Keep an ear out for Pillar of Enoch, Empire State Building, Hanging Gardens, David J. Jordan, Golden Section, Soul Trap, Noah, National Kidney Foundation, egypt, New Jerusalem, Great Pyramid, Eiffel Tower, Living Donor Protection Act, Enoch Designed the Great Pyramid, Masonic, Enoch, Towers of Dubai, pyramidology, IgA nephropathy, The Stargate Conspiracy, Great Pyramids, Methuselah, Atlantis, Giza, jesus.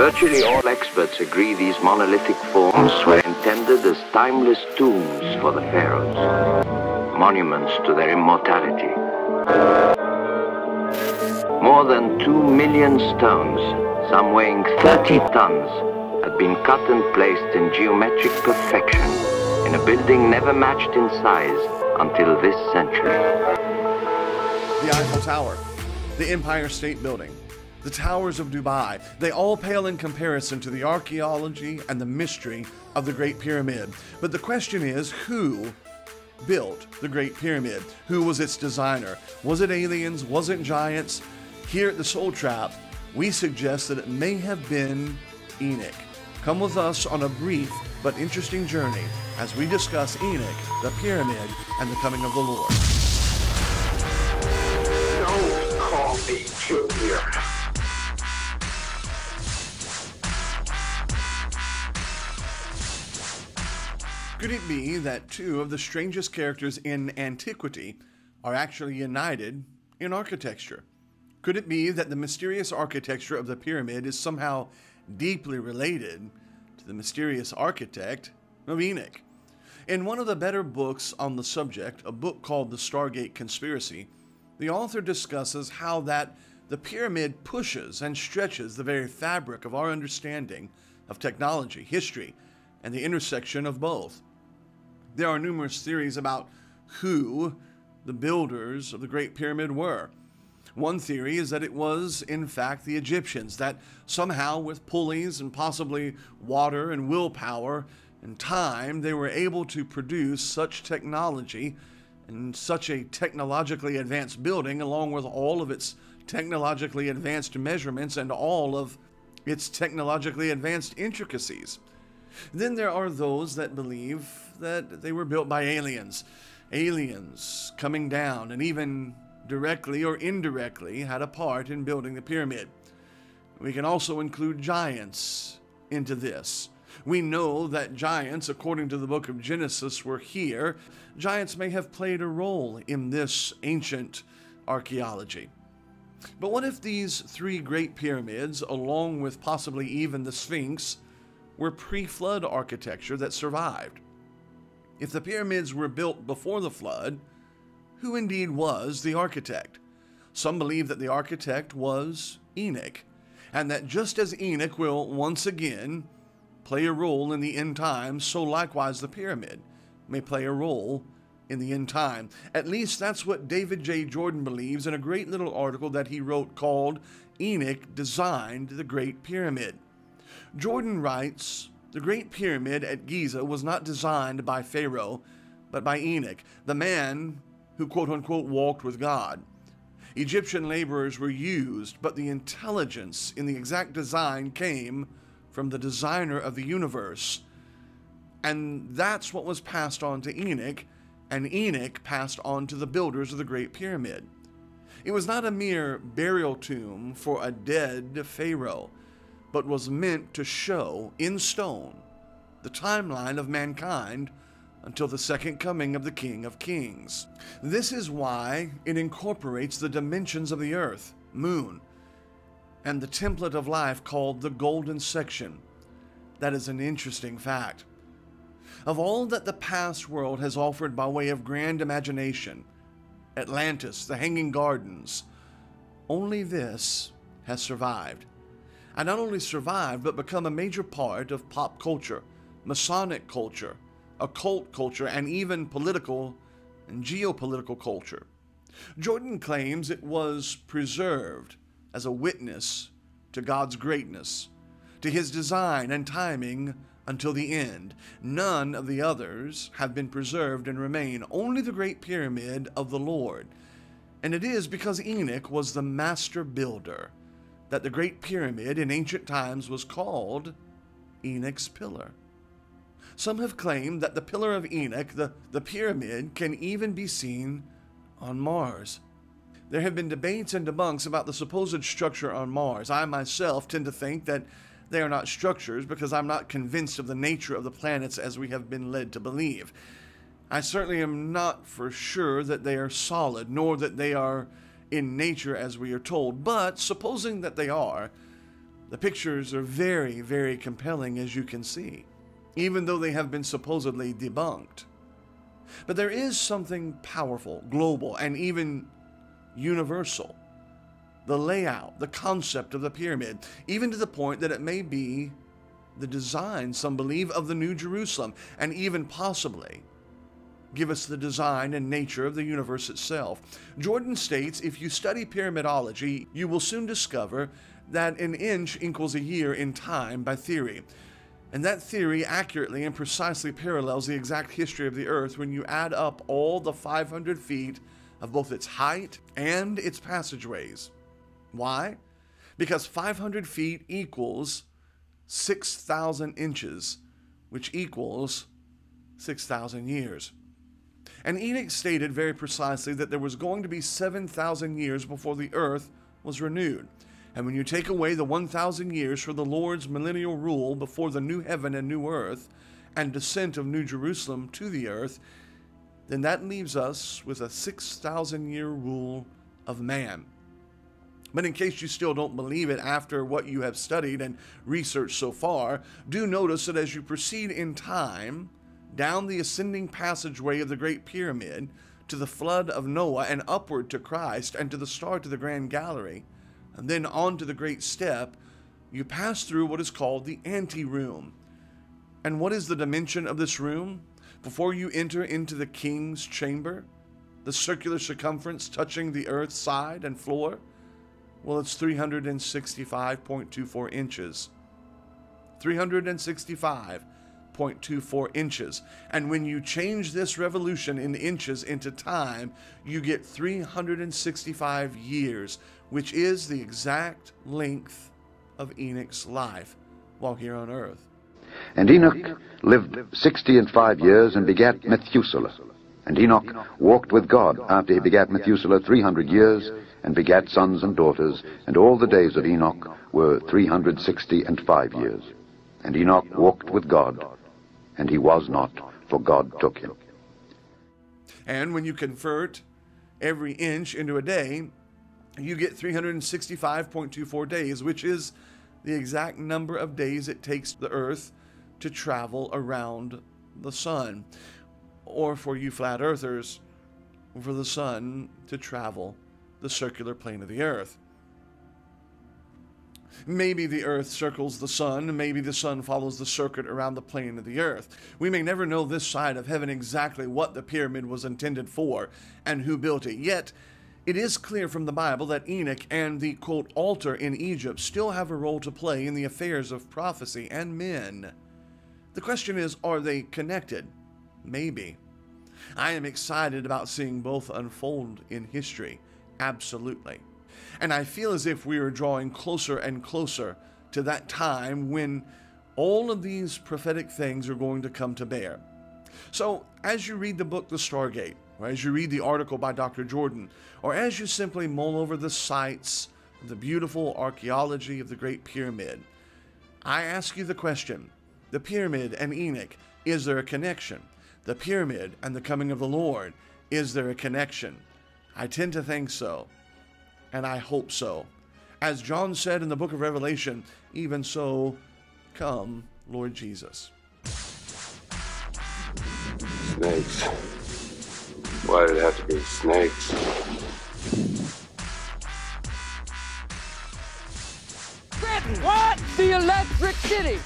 Virtually all experts agree these monolithic forms were intended as timeless tombs for the pharaohs, monuments to their immortality. More than 2 million stones, some weighing 30 tons, had been cut and placed in geometric perfection in a building never matched in size until this century. The Eiffel Tower, the Empire State Building, the Towers of Dubai, they all pale in comparison to the archaeology and the mystery of the Great Pyramid. But the question is, who built the Great Pyramid? Who was its designer? Was it aliens? Was it giants? Here at the Soul Trap, we suggest that it may have been Enoch. Come with us on a brief but interesting journey as we discuss Enoch, the pyramid, and the coming of the Lord. Don't call me Junior. Could it be that two of the strangest characters in antiquity are actually united in architecture? Could it be that the mysterious architecture of the pyramid is somehow deeply related to the mysterious architect of Enoch? In one of the better books on the subject, a book called The Stargate Conspiracy, the author discusses how that the pyramid pushes and stretches the very fabric of our understanding of technology, history, and the intersection of both. There are numerous theories about who the builders of the Great Pyramid were. One theory is that it was, in fact, the Egyptians, that somehow with pulleys and possibly water and willpower and time, they were able to produce such technology and such a technologically advanced building, along with all of its technologically advanced measurements and all of its technologically advanced intricacies. Then there are those that believe that they were built by aliens. Aliens coming down and even directly or indirectly had a part in building the pyramid. We can also include giants into this. We know that giants, according to the book of Genesis, were here. Giants may have played a role in this ancient archaeology. But what if these three great pyramids, along with possibly even the Sphinx, were pre-flood architecture that survived? If the pyramids were built before the flood, who indeed was the architect? Some believe that the architect was Enoch, and that just as Enoch will once again play a role in the end times, so likewise the pyramid may play a role in the end time. At least that's what David J. Jordan believes in a great little article that he wrote called "Enoch Designed the Great Pyramid." Jordan writes, "The Great Pyramid at Giza was not designed by Pharaoh, but by Enoch, the man who quote-unquote walked with God. Egyptian laborers were used, but the intelligence in the exact design came from the designer of the universe. And that's what was passed on to Enoch, and Enoch passed on to the builders of the Great Pyramid. It was not a mere burial tomb for a dead pharaoh, but was meant to show in stone the timeline of mankind until the second coming of the King of Kings. This is why it incorporates the dimensions of the earth, moon, and the template of life called the Golden Section." That is an interesting fact. Of all that the past world has offered by way of grand imagination, Atlantis, the Hanging Gardens, only this has survived. And not only survived, but become a major part of pop culture, Masonic culture, occult culture, and even political and geopolitical culture. Jordan claims it was preserved as a witness to God's greatness, to his design and timing until the end. None of the others have been preserved and remain, only the Great Pyramid of the Lord. And it is because Enoch was the master builder that the Great Pyramid in ancient times was called Enoch's Pillar. Some have claimed that the Pillar of Enoch, the pyramid, can even be seen on Mars. There have been debates and debunks about the supposed structure on Mars. I myself tend to think that they are not structures because I'm not convinced of the nature of the planets as we have been led to believe. I certainly am not for sure that they are solid, nor that they are in nature as we are told, but supposing that they are, The pictures are very, very compelling, as you can see, even though they have been supposedly debunked. But there is something powerful, global, and even universal. The layout, the concept of the pyramid, even to the point that it may be the design, some believe, of the New Jerusalem, and even possibly give us the design and nature of the universe itself. Jordan states, if you study pyramidology, you will soon discover that an inch equals a year in time by theory. And that theory accurately and precisely parallels the exact history of the Earth when you add up all the 500 feet of both its height and its passageways. Why? Because 500 feet equals 6,000 inches, which equals 6,000 years. And Enoch stated very precisely that there was going to be 7,000 years before the earth was renewed. And when you take away the 1,000 years for the Lord's millennial rule before the new heaven and new earth and descent of New Jerusalem to the earth, then that leaves us with a 6,000-year rule of man. But in case you still don't believe it after what you have studied and researched so far, do notice that as you proceed in time down the ascending passageway of the Great Pyramid to the flood of Noah and upward to Christ and to the start of the Grand Gallery, and then on to the Great Step, you pass through what is called the anteroom. And what is the dimension of this room? Before you enter into the King's Chamber, the circular circumference touching the earth's side and floor, well, it's 365.24 inches. 365.24 inches. And when you change this revolution in inches into time, you get 365 years, which is the exact length of Enoch's life while here on earth. And Enoch lived 65 years and begat Methuselah. And Enoch walked with God after he begat Methuselah 300 years, and begat sons and daughters, and all the days of Enoch were 365 years. And Enoch walked with God, and he was not, for God took him. And when you convert every inch into a day, you get 365.24 days, which is the exact number of days it takes the earth to travel around the sun, or for you flat earthers, for the sun to travel the circular plane of the earth. Maybe the earth circles the sun, maybe the sun follows the circuit around the plane of the earth. We may never know this side of heaven exactly what the pyramid was intended for and who built it, yet it is clear from the Bible that Enoch and the, quote, altar in Egypt still have a role to play in the affairs of prophecy and men. The question is, are they connected? Maybe. I am excited about seeing both unfold in history. Absolutely. And I feel as if we are drawing closer and closer to that time when all of these prophetic things are going to come to bear. So as you read the book, The Stargate, or as you read the article by Dr. Jordan, or as you simply mull over the sights of the beautiful archaeology of the Great Pyramid, I ask you the question, the pyramid and Enoch, is there a connection? The pyramid and the coming of the Lord, is there a connection? I tend to think so, and I hope so. As John said in the book of Revelation, even so, come, Lord Jesus. Snakes. Why did it have to be snakes? Britain! What? The Electric City!